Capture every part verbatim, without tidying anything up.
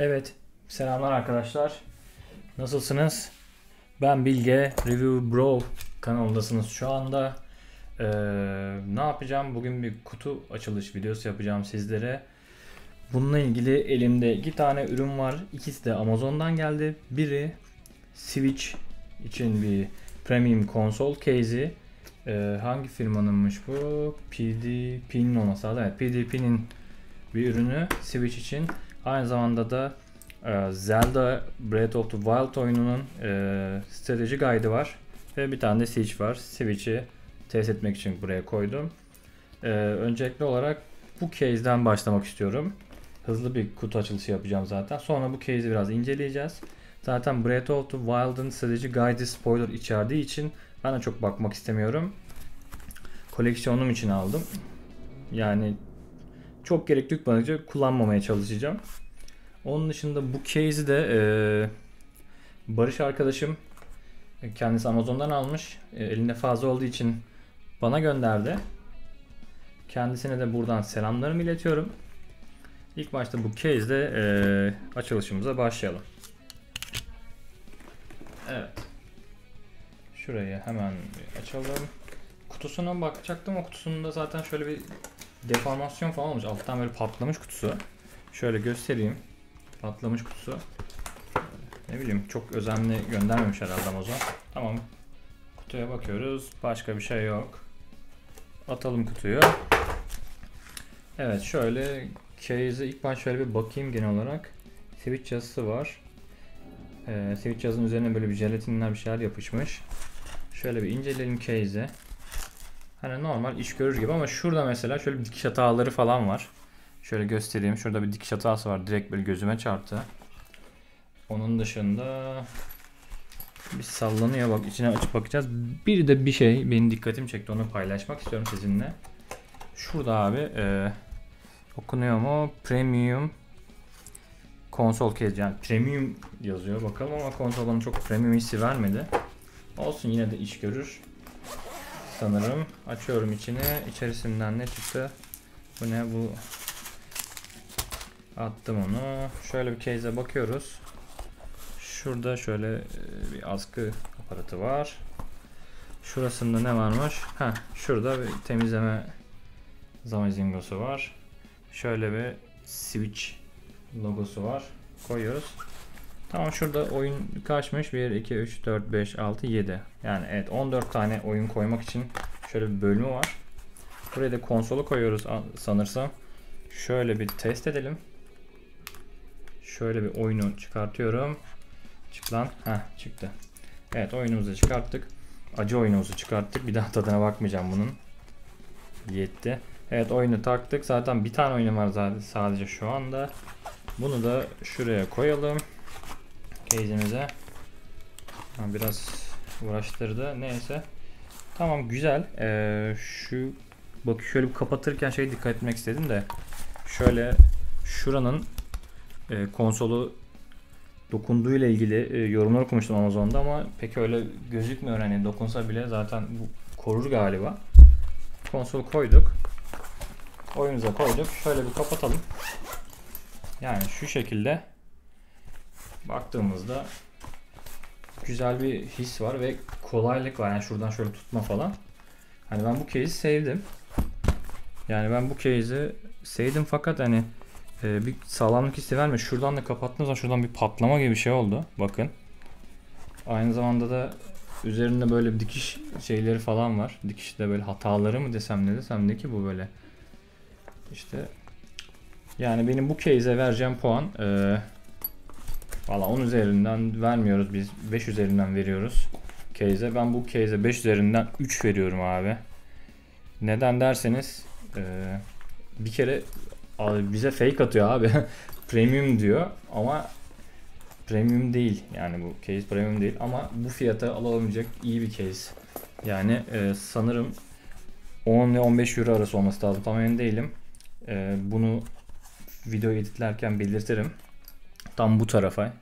Evet, selamlar arkadaşlar. Nasılsınız? Ben Bilge, Review Bro kanalındasınız şu anda. Ee, ne yapacağım? Bugün bir kutu açılış videosu yapacağım sizlere. Bununla ilgili elimde iki tane ürün var. İkisi de Amazon'dan geldi. Biri Switch için bir premium konsol case'i. Ee, hangi firmanınmış bu? P D P'nin olması lazım. Evet, P D P'nin bir ürünü Switch için. Aynı zamanda da e, Zelda Breath of the Wild oyununun e, strateji guide'ı var. Ve bir tane de Siege var. Switch'i test etmek için buraya koydum. E, öncelikli olarak bu case'den başlamak istiyorum. Hızlı bir kutu açılışı yapacağım zaten. Sonra bu case'i biraz inceleyeceğiz. Zaten Breath of the Wild'ın strateji guide'ı spoiler içerdiği için ben de çok bakmak istemiyorum. Koleksiyonum için aldım. Yani çok gerekli tutmadıkça kullanmamaya çalışacağım. Onun dışında bu case'i de e, Barış arkadaşım kendisi Amazon'dan almış. E, elinde fazla olduğu için bana gönderdi. Kendisine de buradan selamlarımı iletiyorum. İlk başta bu case'de e, açılışımıza başlayalım. Evet. Şurayı hemen açalım. Kutusuna bakacaktım. O kutusunda zaten şöyle bir deformasyon falan olmuş. Alttan böyle patlamış kutusu. Şöyle göstereyim. Patlamış kutusu. Ne bileyim, çok özenli göndermemiş herhalde Amazon. Tamam. Kutuya bakıyoruz. Başka bir şey yok. Atalım kutuyu. Evet, şöyle case'e ilk ben şöyle bir bakayım genel olarak. Switch yazısı var. Ee, Switch yazının üzerine böyle bir jelatinler bir şeyler yapışmış. Şöyle bir inceleyelim case'i. Hani normal iş görür gibi ama şurada mesela şöyle bir dikiş hataları falan var. Şöyle göstereyim. Şurada bir dikiş hatası var. Direkt böyle gözüme çarptı. Onun dışında bir sallanıyor. Bak, içine açıp bakacağız. Bir de bir şey benim dikkatimi çekti. Onu paylaşmak istiyorum sizinle. Şurada abi e, okunuyor mu? Premium konsol case. Yani premium yazıyor. Bakalım ama konsolun çok premium hissi vermedi. Olsun, yine de iş görür. Sanırım açıyorum içini. İçerisinden ne çıktı? Bu ne bu? Attım onu. Şöyle bir case'e bakıyoruz. Şurada şöyle bir askı aparatı var. Şurasında ne varmış? Ha, şurada bir temizleme zamazingosu var. Şöyle bir Switch logosu var. Koyuyoruz. Tamam, şurada oyun kaçmış? bir, iki, üç, dört, beş, altı, yedi. Yani evet, on dört tane oyun koymak için şöyle bir bölümü var. Buraya da konsolu koyuyoruz sanırsam. Şöyle bir test edelim. Şöyle bir oyunu çıkartıyorum. Çık lan. Heh, çıktı. Evet, oyunumuzu çıkarttık. Acı oyunumuzu çıkarttık. Bir daha tadına bakmayacağım bunun. Yetti. Evet, oyunu taktık. Zaten bir tane oyun var zaten sadece şu anda. Bunu da şuraya koyalım. Case'imize biraz uğraştırdı. Neyse. Tamam, güzel. Ee, şu bak, şöyle bir kapatırken şey dikkat etmek istedim de şöyle şuranın e, konsolu dokunduğuyla ilgili e, yorumlar okumuştum Amazon'da ama pek öyle gözükmüyor. Hani dokunsa bile zaten bu korur galiba. Konsol koyduk. Oyunumuza koyduk. Şöyle bir kapatalım. Yani şu şekilde baktığımızda güzel bir his var ve kolaylık var. Yani şuradan şöyle tutma falan. Hani ben bu case'i sevdim. Yani ben bu case'i sevdim fakat hani e, bir sağlamlık hissi vermiyor. Şuradan da kapattığınız zaman şuradan bir patlama gibi bir şey oldu. Bakın. Aynı zamanda da üzerinde böyle bir dikiş şeyleri falan var. Dikişte böyle hataları mı desem ne desem de ki bu böyle. İşte yani benim bu case'e vereceğim puan e, valla on üzerinden vermiyoruz biz. beş üzerinden veriyoruz case'e. Ben bu case'e beş üzerinden üç veriyorum abi. Neden derseniz e, bir kere abi bize fake atıyor abi. Premium diyor ama premium değil. Yani bu case premium değil ama bu fiyata alamayacak iyi bir case. Yani e, sanırım on ile on beş euro arası olması lazım. Tam emin değilim. E, bunu video editlerken belirtirim. Tam bu tarafa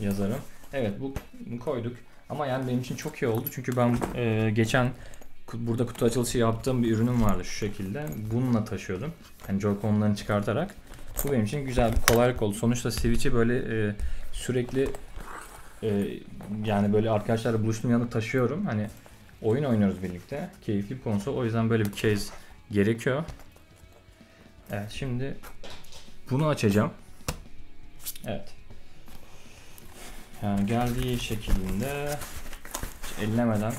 yazarım. Evet, bu koyduk. Ama yani benim için çok iyi oldu. Çünkü ben e, geçen burada kutu açılışı yaptığım bir ürünüm vardı şu şekilde. Bununla taşıyordum. Yani Joy-Con'larını çıkartarak. Bu benim için güzel bir kolaylık oldu. Sonuçta Switch'i böyle e, sürekli e, yani böyle arkadaşlarla buluştuğum yanında taşıyorum. Hani oyun oynuyoruz birlikte. Keyifli bir konsol. O yüzden böyle bir case gerekiyor. Evet, şimdi bunu açacağım. Evet. Yani geldiği şekilde ellemeden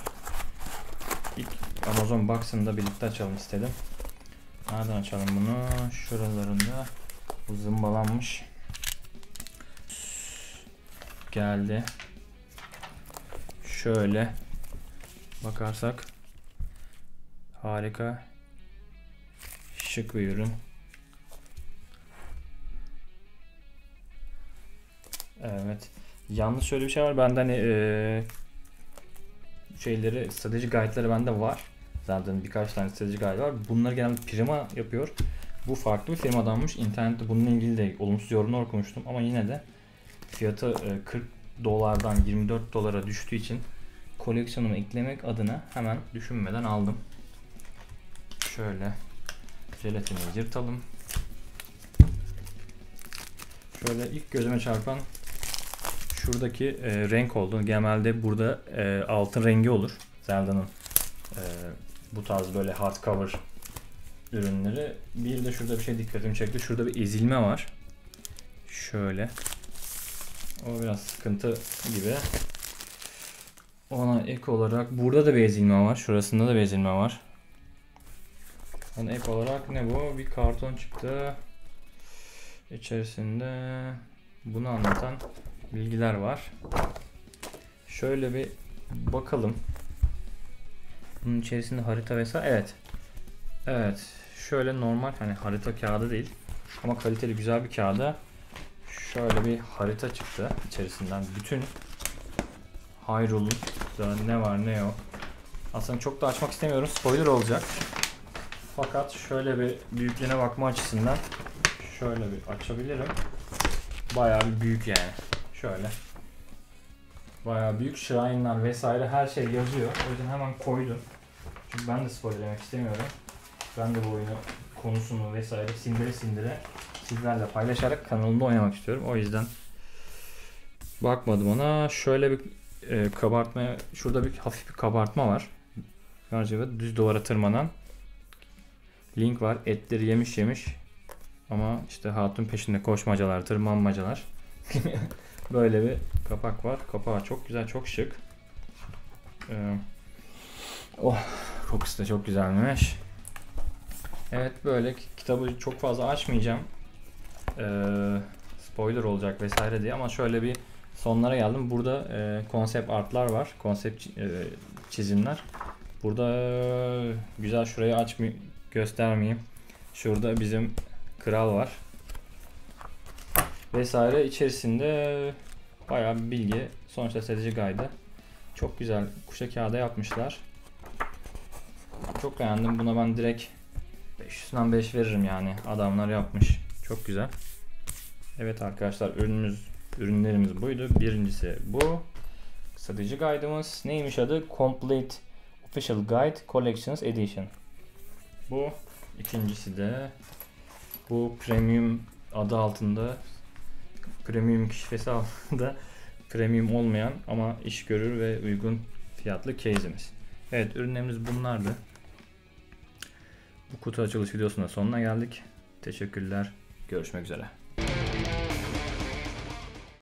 ilk Amazon Box'ını da birlikte açalım istedim. Nereden açalım bunu? Şuralarında bu zımbalanmış. Geldi. Şöyle bakarsak harika, şık bir ürün. Evet. Yalnız şöyle bir şey var. Bende hani ee, şeyleri, strateji guide'ları bende var. Zaten birkaç tane strateji guide var. Bunları genelde Prima yapıyor. Bu farklı bir firmadanmış. İnternette bununla ilgili de olumsuz yorumlar okumuştum ama yine de fiyatı e, kırk dolardan yirmi dört dolara düştüğü için koleksiyonuma eklemek adına hemen düşünmeden aldım. Şöyle jelatini yırtalım. Şöyle ilk gözüme çarpan şuradaki e, renk oldu. Genelde burada e, altın rengi olur. Zelda'nın e, bu tarz böyle hardcover ürünleri. Bir de şurada bir şey dikkatimi çekti. Şurada bir ezilme var. Şöyle. O biraz sıkıntı gibi. Ona ek olarak burada da bir ezilme var. Şurasında da bir ezilme var. Ona ek olarak ne bu? Bir karton çıktı. İçerisinde bunu anlatan bilgiler var. Şöyle bir bakalım. Bunun içerisinde harita vesaire. Evet. Evet. Şöyle normal hani harita kağıdı değil ama kaliteli güzel bir kağıda şöyle bir harita çıktı içerisinden. Bütün Hyrule'da ne var ne yok. Aslında çok da açmak istemiyorum. Spoiler olacak. Fakat şöyle bir büyüklüğüne bakma açısından şöyle bir açabilirim. Bayağı bir büyük yani. Şöyle. Bayağı büyük shrine'lar vesaire her şey yazıyor. O yüzden hemen koydum. Çünkü ben de spoilerlemek istemiyorum. Ben de bu oyunu konusunu vesaire sindire sindire sizlerle paylaşarak kanalımda oynamak istiyorum. O yüzden bakmadım ona. Şöyle bir e, kabartma, şurada bir hafif bir kabartma var. Gerçi düz duvara tırmanan Link var. Etleri yemiş yemiş. Ama işte hatun peşinde koşmacalar, tırmanmacalar. Böyle bir kapak var. Kapağı çok güzel, çok şık. Ee, oh, kokusu da çok güzelmiş. Evet, böyle kitabı çok fazla açmayacağım. Ee, spoiler olacak vesaire diye ama şöyle bir sonlara geldim. Burada e, konsept artlar var, konsept çizimler. Burada e, güzel, şurayı açmayı göstermeyeyim. Şurada bizim kral var vesaire, içerisinde bayağı bir bilgi. Sonuçta strateji guide'ı çok güzel kuşa kağıda yapmışlar. Çok beğendim. Buna ben direkt beş yüzden beş veririm yani. Adamlar yapmış. Çok güzel. Evet arkadaşlar, ürünümüz ürünlerimiz buydu. Birincisi bu. Strateji guide'ımız neymiş adı? Complete Official Guide Collections Edition. Bu ikincisi de bu premium adı altında, premium kişifesi altında premium olmayan ama iş görür ve uygun fiyatlı case'imiz. Evet, ürünlerimiz bunlardı. Bu kutu açılış videosunun sonuna geldik. Teşekkürler. Görüşmek üzere.